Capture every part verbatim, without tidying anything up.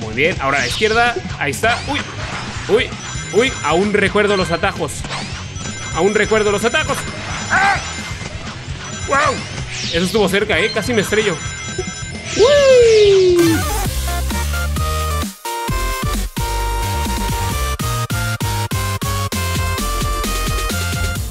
Muy bien, ahora a la izquierda. Ahí está. Uy, uy, uy. Aún recuerdo los atajos. Aún recuerdo los atajos. ¡Ah! ¡Wow! Eso estuvo cerca, ¿eh? Casi me estrello. ¡Uy!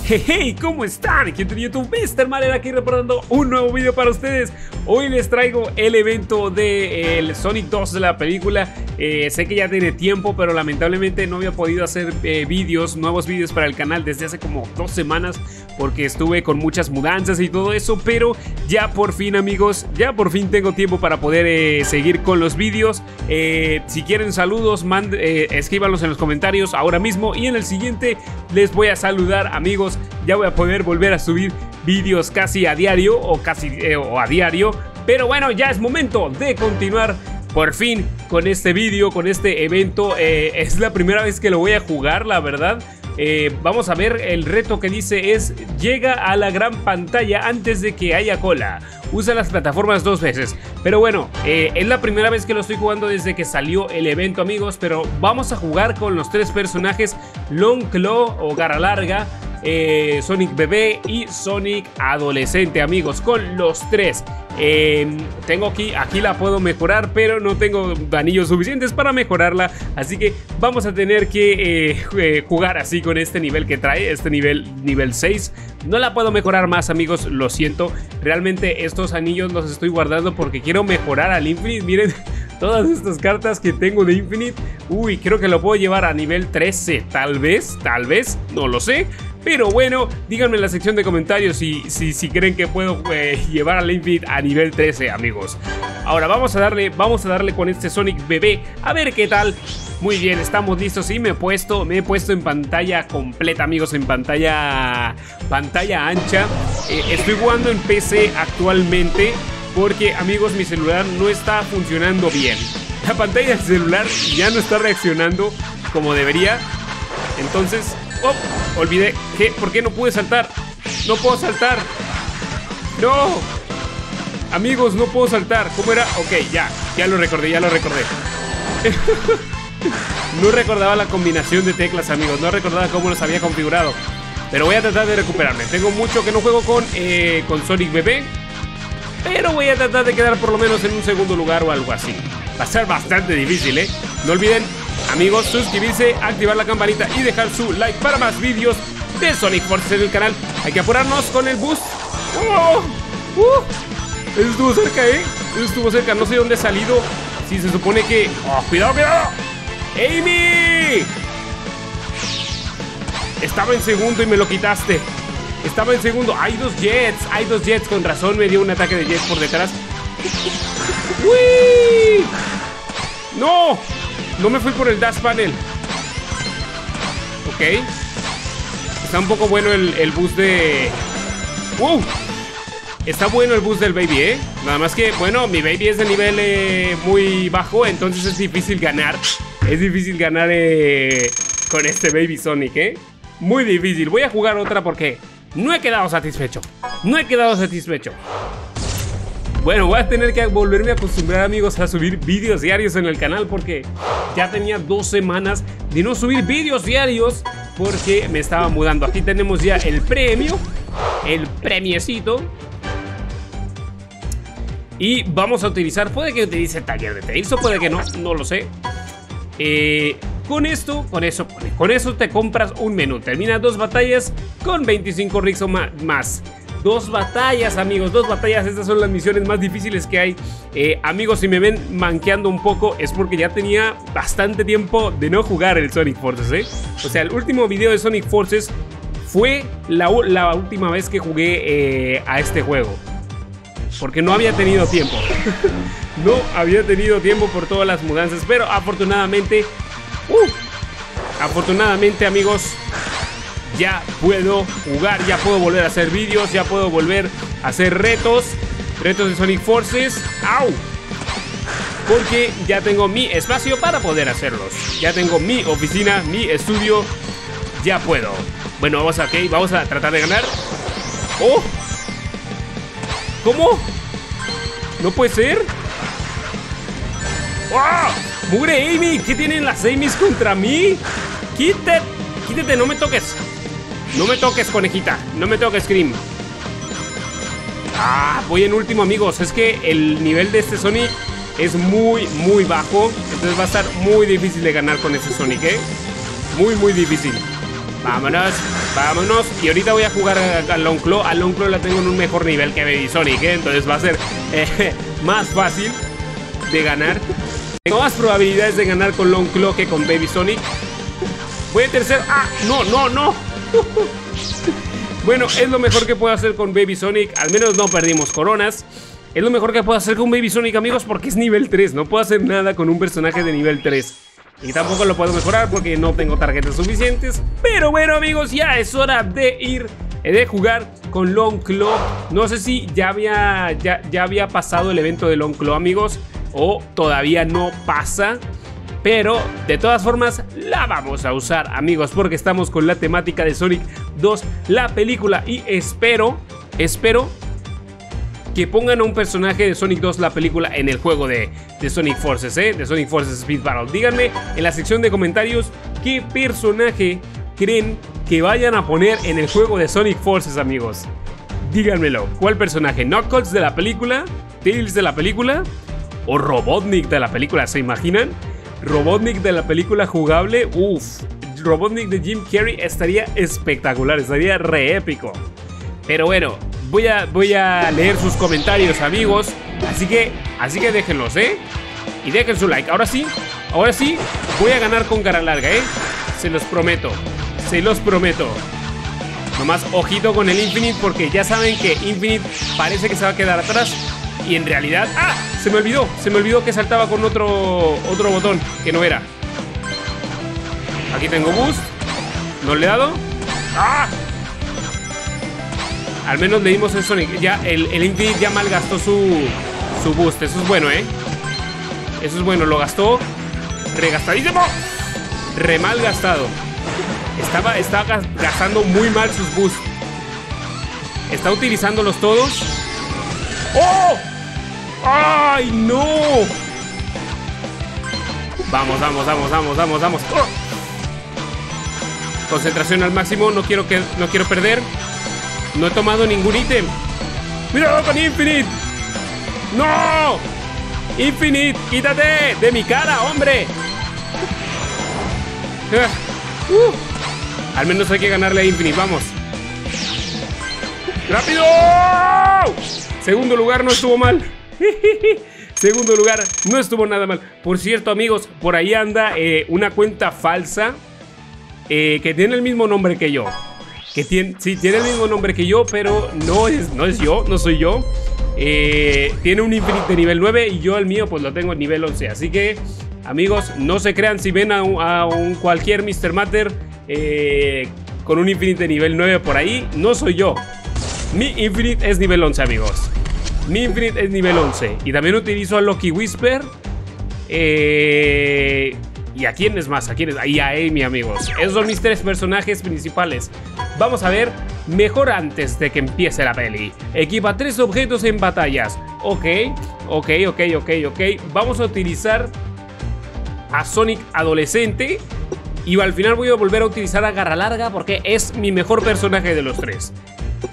Hey, hey, ¿cómo están? Gente de YouTube, Mister Matter aquí reportando un nuevo video para ustedes. Hoy les traigo el evento del Sonic dos de la película. eh, Sé que ya tiene tiempo, pero lamentablemente no había podido hacer eh, vídeos, nuevos vídeos para el canal desde hace como dos semanas, porque estuve con muchas mudanzas y todo eso. Pero ya por fin, amigos, ya por fin tengo tiempo para poder eh, seguir con los vídeos. eh, Si quieren saludos, eh, escríbanlos en los comentarios ahora mismo, y en el siguiente les voy a saludar, amigos. Ya voy a poder volver a subir vídeos casi a diario o casi eh, o a diario. Pero bueno, ya es momento de continuar por fin con este vídeo, con este evento. eh, Es la primera vez que lo voy a jugar, la verdad. eh, Vamos a ver, el reto que dice es: llega a la gran pantalla antes de que haya cola. Usa las plataformas dos veces. Pero bueno, eh, es la primera vez que lo estoy jugando desde que salió el evento, amigos. Pero vamos a jugar con los tres personajes: Long Claw o GARRALARGA, Eh, Sonic Bebé y Sonic Adolescente, amigos, con los tres. eh, Tengo aquí, aquí la puedo mejorar, pero no tengo anillos suficientes para mejorarla, así que vamos a tener que eh, eh, jugar así con este nivel que trae, este nivel nivel seis. No la puedo mejorar más, amigos, lo siento. Realmente estos anillos los estoy guardando porque quiero mejorar al Infinite. Miren todas estas cartas que tengo de Infinite. Uy, creo que lo puedo llevar a nivel trece, tal vez, tal vez, no lo sé. Pero bueno, díganme en la sección de comentarios si, si, si creen que puedo eh, llevar al Infinite a nivel trece, amigos. Ahora vamos a darle, vamos a darle con este Sonic Bebé, a ver qué tal. Muy bien, estamos listos y me he puesto, me he puesto en pantalla completa, amigos, en pantalla, pantalla ancha. Eh, estoy jugando en P C actualmente porque, amigos, mi celular no está funcionando bien. La pantalla del celular ya no está reaccionando como debería, entonces... Oh, olvidé. ¿Qué? ¿Por qué no pude saltar? No puedo saltar. No. Amigos, no puedo saltar. ¿Cómo era? Ok, ya. Ya lo recordé, ya lo recordé. No recordaba la combinación de teclas, amigos. No recordaba cómo los había configurado. Pero voy a tratar de recuperarme. Tengo mucho que no juego con, eh, con Sonic Bebé. Pero voy a tratar de quedar por lo menos en un segundo lugar o algo así. Va a ser bastante difícil, ¿eh? No olviden, amigos, suscribirse, activar la campanita y dejar su like para más vídeos de Sonic Forces en el canal. Hay que apurarnos con el bus. ¡Oh! ¡Uh! Eso estuvo cerca, ¿eh? Eso estuvo cerca. No sé dónde he salido. Si se supone que... ¡Oh, cuidado, cuidado! ¡Amy! Estaba en segundo y me lo quitaste. Estaba en segundo. Hay dos jets. Hay dos jets. Con razón me dio un ataque de jets por detrás. ¡Uy! ¡No! No me fui por el dash panel. Ok. Está un poco bueno el, el bus de... ¡Wow! Está bueno el bus del baby, ¿eh? Nada más que, bueno, mi baby es de nivel eh, muy bajo, entonces es difícil ganar. Es difícil ganar eh, con este baby Sonic, ¿eh? Muy difícil. Voy a jugar otra porque no he quedado satisfecho. No he quedado satisfecho. Bueno, voy a tener que volverme a acostumbrar, amigos, a subir vídeos diarios en el canal, porque ya tenía dos semanas de no subir vídeos diarios porque me estaba mudando. Aquí tenemos ya el premio, el premiecito. Y vamos a utilizar, puede que utilice el taller de Tails o puede que no, no lo sé. Eh... Con esto, con eso, con eso te compras un menú. Termina dos batallas con veinticinco rigs o más. Dos batallas, amigos, dos batallas. Estas son las misiones más difíciles que hay. eh, Amigos, si me ven manqueando un poco, es porque ya tenía bastante tiempo de no jugar el Sonic Forces, ¿eh? O sea, el último video de Sonic Forces fue la, la última vez que jugué eh, a este juego, porque no había tenido tiempo. No había tenido tiempo por todas las mudanzas. Pero afortunadamente... Uh, afortunadamente, amigos, ya puedo jugar, ya puedo volver a hacer vídeos, ya puedo volver a hacer retos, retos de Sonic Forces. ¡Au! Porque ya tengo mi espacio para poder hacerlos. Ya tengo mi oficina, mi estudio. Ya puedo. Bueno, vamos a, okay, vamos a tratar de ganar. ¡Oh! ¿Cómo? ¿No puede ser? ¡Oh! ¡Mugre Amy! ¿Qué tienen las Amy's contra mí? ¡Quítate! ¡Quítate! ¡No me toques! ¡No me toques, conejita! ¡No me toques, Cream! ¡Ah! Voy en último, amigos. Es que el nivel de este Sonic es muy, muy bajo. Entonces va a estar muy difícil de ganar con este Sonic, ¿eh? Muy, muy difícil. Vámonos, vámonos. Y ahorita voy a jugar a Long Claw. A Long Claw la tengo en un mejor nivel que Baby Sonic, ¿eh? Entonces va a ser eh, más fácil de ganar. Tengo más probabilidades de ganar con Long Claw que con Baby Sonic. Voy a tercero. ¡Ah! ¡No, no, no! Bueno, es lo mejor que puedo hacer con Baby Sonic. Al menos no perdimos coronas. Es lo mejor que puedo hacer con Baby Sonic, amigos, porque es nivel tres. No puedo hacer nada con un personaje de nivel tres. Y tampoco lo puedo mejorar porque no tengo tarjetas suficientes. Pero bueno, amigos, ya es hora de ir, de jugar con Long Claw. No sé si ya había, ya, ya había pasado el evento de Long Claw, amigos, o todavía no pasa. Pero de todas formas la vamos a usar, amigos, porque estamos con la temática de Sonic dos, la película. Y espero, espero que pongan a un personaje de Sonic dos, la película, en el juego de, de Sonic Forces, ¿eh? De Sonic Forces Speed Battle. Díganme en la sección de comentarios qué personaje creen que vayan a poner en el juego de Sonic Forces, amigos. Díganmelo. ¿Cuál personaje? ¿Knuckles de la película? ¿Tails de la película? ¿O Robotnik de la película? ¿Se imaginan? Robotnik de la película jugable. Uff, Robotnik de Jim Carrey estaría espectacular, estaría re épico. Pero bueno, Voy a, voy a leer sus comentarios, amigos. Así que, así que déjenlos, ¿eh? Y dejen su like. Ahora sí, ahora sí, voy a ganar con GARRALARGA, ¿eh? Se los prometo, se los prometo. Nomás ojito con el Infinite, porque ya saben que Infinite parece que se va a quedar atrás. Y en realidad... ¡ah! Se me olvidó, se me olvidó que saltaba con otro, otro botón que no era. Aquí tengo boost. No le he dado. ¡Ah! Al menos le dimos el Sonic. Ya, el, el Infinite ya malgastó su, su boost. Eso es bueno, ¿eh? Eso es bueno. Lo gastó. Regastadísimo. Re mal gastado. Estaba, estaba gastando muy mal sus boosts. Está utilizándolos todos. ¡Oh! ¡Ay, no! Vamos, vamos, vamos, vamos, vamos, vamos. ¡Oh! Concentración al máximo. No quiero, que, no quiero perder. No he tomado ningún ítem. ¡Míralo con Infinite! ¡No! Infinite, quítate de mi cara, hombre. Uh, uh. Al menos hay que ganarle a Infinite, vamos. ¡Rápido! Segundo lugar, no estuvo mal. Segundo lugar, no estuvo nada mal. Por cierto, amigos, por ahí anda eh, una cuenta falsa eh, que tiene el mismo nombre que yo. Que tiene, sí, tiene el mismo nombre que yo, pero no es, no es yo, no soy yo. Eh, tiene un Infinite de nivel nueve y yo el mío pues lo tengo en nivel once. Así que, amigos, no se crean si ven a un, a un cualquier Mister Matter eh, con un Infinite de nivel nueve por ahí. No soy yo. Mi Infinite es nivel once, amigos. Mi Infinite es nivel once. Y también utilizo a Loki Whisper. Eh... ¿Y a quién es más? ¿A quién es? Y a Amy, amigos. Esos son mis tres personajes principales. Vamos a ver mejor antes de que empiece la peli. Equipa tres objetos en batallas. Ok, ok, ok, ok, ok. Vamos a utilizar a Sonic Adolescente. Y al final voy a volver a utilizar a GARRALARGA porque es mi mejor personaje de los tres.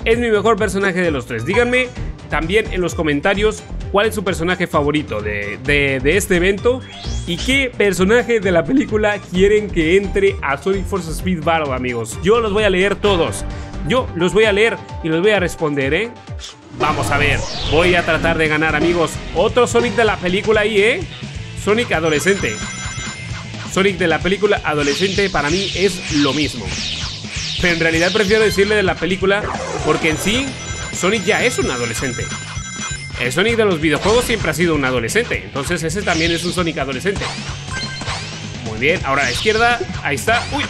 Es mi mejor personaje de los tres. Díganme también en los comentarios cuál es su personaje favorito de, de, de este evento y qué personaje de la película quieren que entre a Sonic Forces Speed Battle, amigos. Yo los voy a leer todos. Yo los voy a leer y los voy a responder, ¿eh? Vamos a ver. Voy a tratar de ganar, amigos. Otro Sonic de la película ahí, ¿eh? Sonic Adolescente. Sonic de la película Adolescente para mí es lo mismo. Pero en realidad prefiero decirle de la película porque en sí... Sonic ya es un adolescente. El Sonic de los videojuegos siempre ha sido un adolescente. Entonces ese también es un Sonic adolescente. Muy bien, ahora a la izquierda. Ahí está, uy,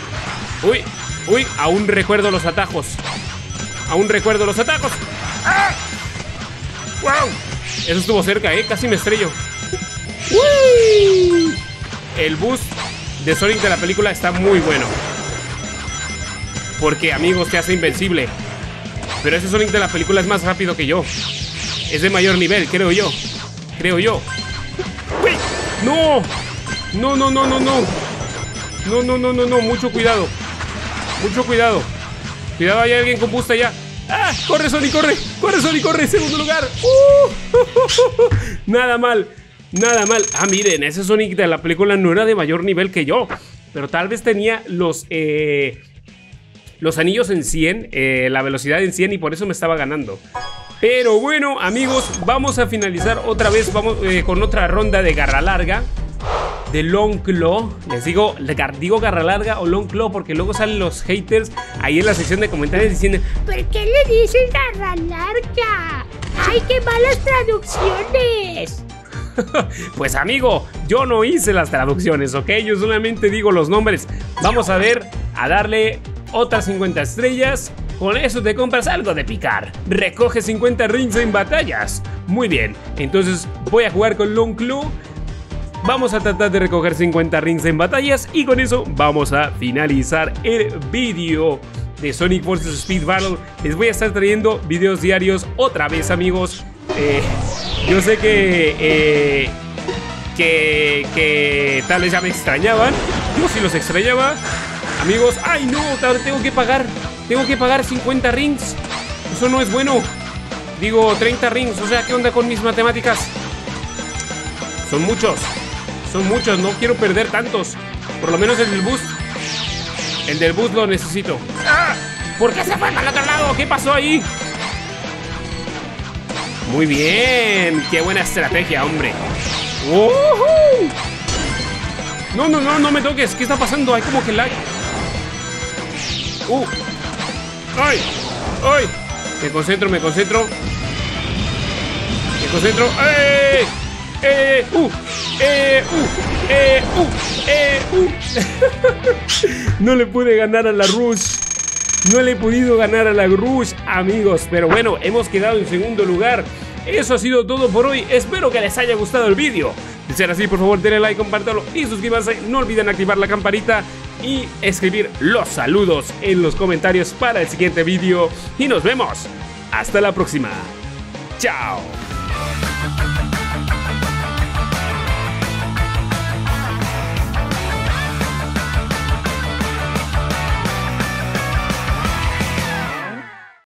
uy, uy. Aún recuerdo los atajos. Aún recuerdo los atajos. ¡Ah! ¡Wow! Eso estuvo cerca, eh, casi me estrello. ¡Uy! El boost de Sonic de la película está muy bueno porque, amigos, te hace invencible. Pero ese Sonic de la película es más rápido que yo. Es de mayor nivel, creo yo. Creo yo. ¡Uy! ¡No! ¡No, no, no, no, no! No, no, no, no, no. Mucho cuidado. Mucho cuidado. Cuidado, hay alguien con busta ya. ¡Ah! ¡Corre, Sonic, corre! ¡Corre, Sonic, corre! ¡Segundo lugar! ¡Uh! Nada mal. Nada mal. Ah, miren, ese Sonic de la película no era de mayor nivel que yo. Pero tal vez tenía los... Eh... Los anillos en cien, eh, la velocidad en cien, y por eso me estaba ganando. Pero bueno, amigos, vamos a finalizar otra vez. Vamos eh, con otra ronda de garra larga, de Long Claw. Les digo, digo garra larga o Long Claw porque luego salen los haters ahí en la sección de comentarios diciendo: ¿por qué le dicen garra larga? ¡Ay, qué malas traducciones! Pues amigo, yo no hice las traducciones, ¿ok? Yo solamente digo los nombres. Vamos a ver, a darle... otras cincuenta estrellas. Con eso te compras algo de picar. Recoge cincuenta rings en batallas. Muy bien, entonces voy a jugar con Long Claw. Vamos a tratar de recoger cincuenta rings en batallas. Y con eso vamos a finalizar el vídeo de Sonic Forces Speed Battle. Les voy a estar trayendo vídeos diarios otra vez, amigos. eh, Yo sé que, eh, que Que tal vez ya me extrañaban. Yo sí los extrañaba, amigos. ¡Ay, no! Tengo que pagar. Tengo que pagar cincuenta rings. Eso no es bueno. Digo, treinta rings. O sea, ¿qué onda con mis matemáticas? Son muchos. Son muchos. No quiero perder tantos. Por lo menos el del bus. El del bus lo necesito. ¡Ah! ¿Por qué se fue para el otro lado? ¿Qué pasó ahí? Muy bien. ¡Qué buena estrategia, hombre! ¡Uh-huh! No, no, no, no me toques. ¿Qué está pasando? Hay como que lag. ¡Uh! ¡Ay! ¡Ay! Me concentro, me concentro. Me concentro. ¡Eh! ¡Eh! ¡Uh! ¡Eh! ¡Uh! ¡Eh! ¡Uh! ¡Eh! ¡Uh! No le pude ganar a la Rush. No le he podido ganar a la Rush, amigos. Pero bueno, hemos quedado en segundo lugar. Eso ha sido todo por hoy. Espero que les haya gustado el vídeo. Si es así, por favor, denle like, compártanlo y suscríbanse. No olviden activar la campanita y escribir los saludos en los comentarios para el siguiente vídeo. Y nos vemos. Hasta la próxima. Chao.